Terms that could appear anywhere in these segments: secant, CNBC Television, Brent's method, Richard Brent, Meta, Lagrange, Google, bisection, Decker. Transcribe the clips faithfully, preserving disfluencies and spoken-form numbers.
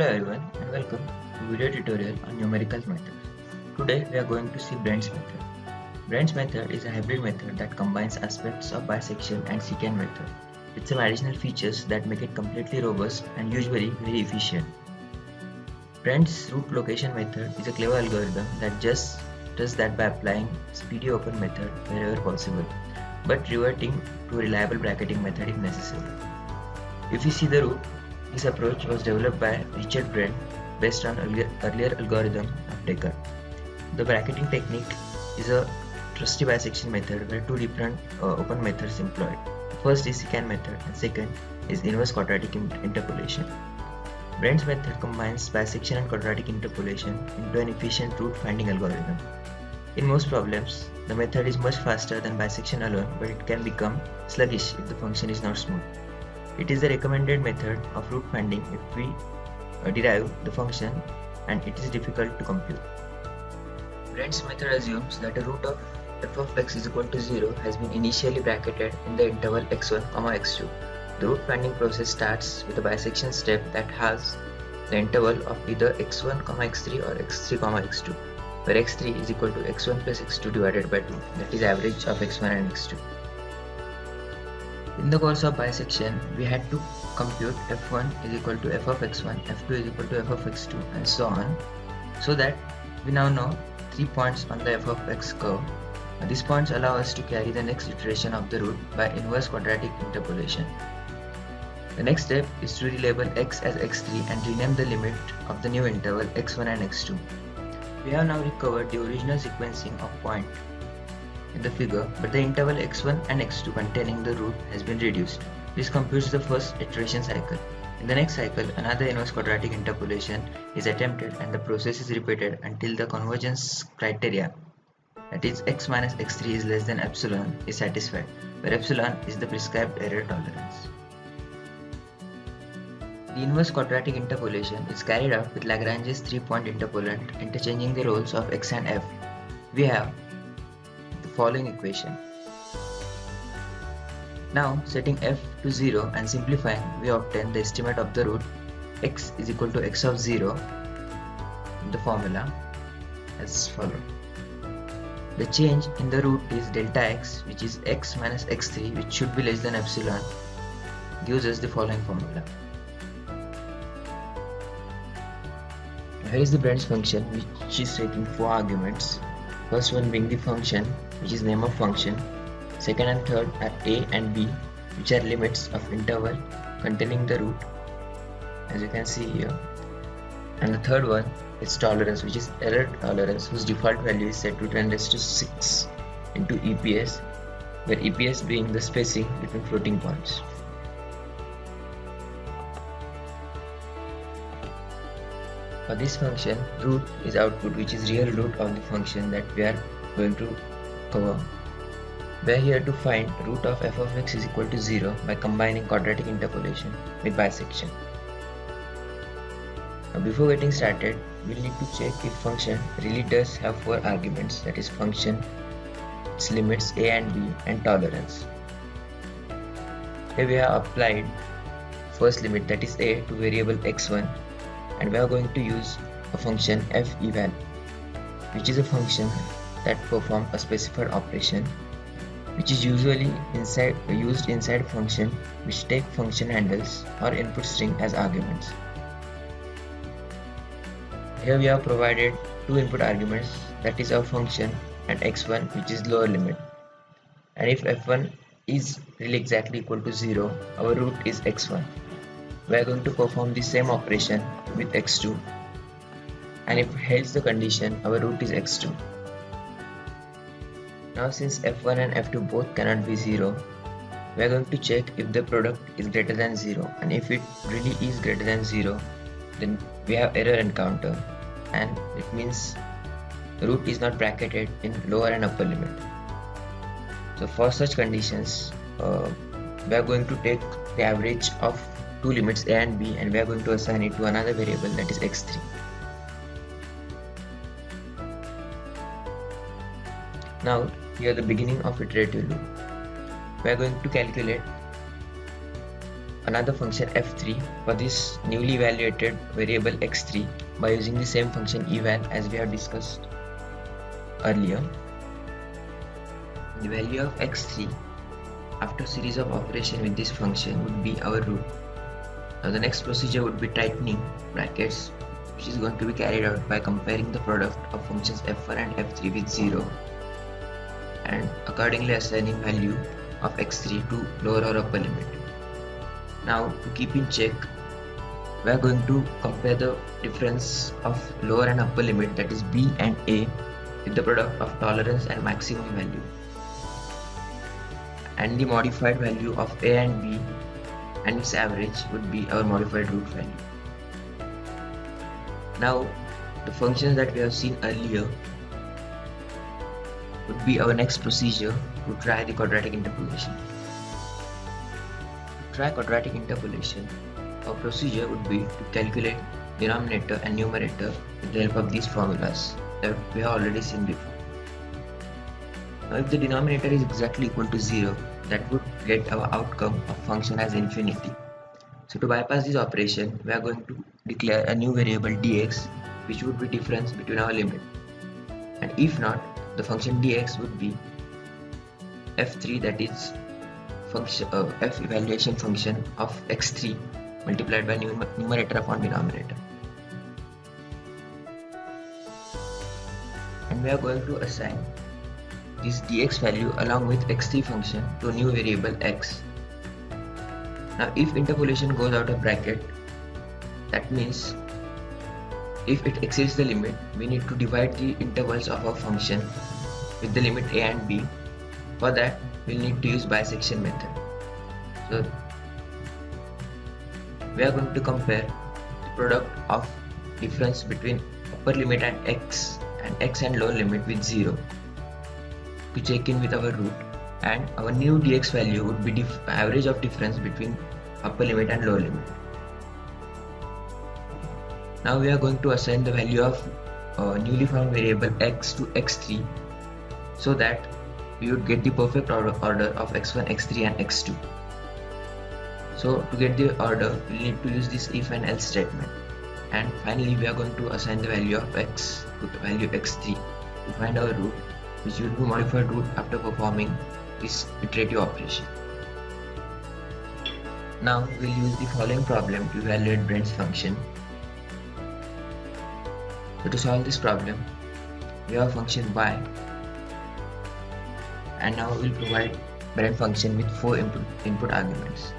Hello everyone and welcome to video tutorial on numerical methods. Today we are going to see Brent's method. Brent's method is a hybrid method that combines aspects of bisection and secant method with some additional features that make it completely robust and usually very efficient. Brent's root location method is a clever algorithm that just does that by applying speedy open method wherever possible, but reverting to reliable bracketing method if necessary. If you see the root, this approach was developed by Richard Brent based on earlier algorithm of Decker. The bracketing technique is a trusty bisection method where two different uh, open methods employed. First is secant method and second is inverse quadratic interpolation. Brent's method combines bisection and quadratic interpolation into an efficient root finding algorithm. In most problems, the method is much faster than bisection alone, but it can become sluggish if the function is not smooth. It is the recommended method of root finding if we uh, derive the function and it is difficult to compute. Brent's method assumes that a root of f of x is equal to zero has been initially bracketed in the interval x one, x two. The root finding process starts with a bisection step that has the interval of either x one, x three or x three, x two, where x three is equal to x one plus x two divided by two, that is average of x one and x two. In the course of bisection, we had to compute f one is equal to f of x one, f two is equal to f of x two and so on, so that we now know three points on the f of x curve. Now, these points allow us to carry the next iteration of the root by inverse quadratic interpolation. The next step is to relabel x as x three and rename the limit of the new interval x one and x two. We have now recovered the original sequencing of points in the figure, but the interval x one and x two containing the root has been reduced. This computes the first iteration cycle. In the next cycle, another inverse quadratic interpolation is attempted and the process is repeated until the convergence criteria, that is x minus x three is less than epsilon, is satisfied, where epsilon is the prescribed error tolerance. The inverse quadratic interpolation is carried out with Lagrange's three-point interpolant, interchanging the roles of x and f. We have following equation. Now, setting f to zero and simplifying, we obtain the estimate of the root x is equal to x of zero in the formula as follows. The change in the root is delta x, which is x minus x three, which should be less than epsilon, gives us the following formula. Here is the Brent's function, which is taking four arguments. First one being the function, which is name of function. Second and third are a and b, which are limits of interval containing the root, as you can see here. And the third one is tolerance, which is error tolerance, whose default value is set to ten raised to six into E P S, where E P S being the spacing between floating points. For this function, root is output, which is real root of the function that we are going to cover. We are here to find root of f of x is equal to zero by combining quadratic interpolation with bisection. Now, before getting started, we will need to check if function really does have four arguments, that is function, its limits a and b, and tolerance. Here we have applied first limit, that is a, to variable x one. And we are going to use a function f eval, which is a function that performs a specified operation, which is usually inside used inside function which take function handles or input string as arguments. Here we have provided two input arguments, that is our function and x one, which is lower limit. And if f one is really exactly equal to zero, our root is x one. We are going to perform the same operation with x two, and if it holds the condition, our root is x two. Now, since f one and f two both cannot be zero, we are going to check if the product is greater than zero, and if it really is greater than zero, then we have error encounter, and it means root is not bracketed in lower and upper limit. So for such conditions, uh, we are going to take the average of two limits a and b, and we are going to assign it to another variable, that is x three. Now, here the beginning of iterative loop. We are going to calculate another function f three for this newly evaluated variable x three by using the same function eval as we have discussed earlier. The value of x three after series of operation with this function would be our root. Now the next procedure would be tightening brackets, which is going to be carried out by comparing the product of functions f one and f three with zero and accordingly assigning value of x three to lower or upper limit. Now to keep in check, we are going to compare the difference of lower and upper limit, that is b and a, with the product of tolerance and maximum value, and the modified value of a and b and its average would be our modified root value. Now the functions that we have seen earlier would be our next procedure to try the quadratic interpolation. To try quadratic interpolation, our procedure would be to calculate denominator and numerator with the help of these formulas that we have already seen before. Now if the denominator is exactly equal to zero, that would get our outcome of function as infinity. So to bypass this operation, we are going to declare a new variable dx, which would be difference between our limit, and if not, the function dx would be f three, that is function uh, f evaluation function of x three multiplied by num numerator upon denominator. And we are going to assign this dx value along with x three function to a new variable x. Now if interpolation goes out of bracket, that means if it exceeds the limit, we need to divide the intervals of our function with the limit a and b. For that, we'll need to use bisection method. So we are going to compare the product of difference between upper limit and x and x and lower limit with zero to check in with our root, and our new dx value would be average of difference between upper limit and lower limit. Now we are going to assign the value of uh, newly found variable x to x three so that we would get the perfect order, order of x one, x three and x two. So to get the order, we we'll need to use this if and else statement, and finally we are going to assign the value of x to the value x three to find our root, which will be modified root after performing this iterative operation. Now we will use the following problem to evaluate Brent's function. So to solve this problem, we have function y, and now we will provide Brent function with four input, input arguments,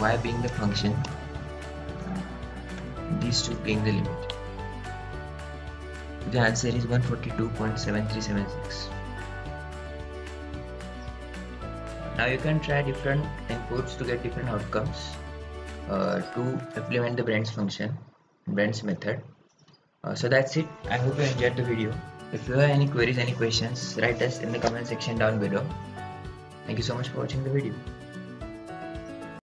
y being the function, these two being the limit. The answer is one forty-two point seven three seven six. Now you can try different inputs to get different outcomes. Uh, to implement the Brent's function, Brent's method. Uh, so that's it. I hope you enjoyed the video. If you have any queries, any questions, write us in the comment section down below. Thank you so much for watching the video.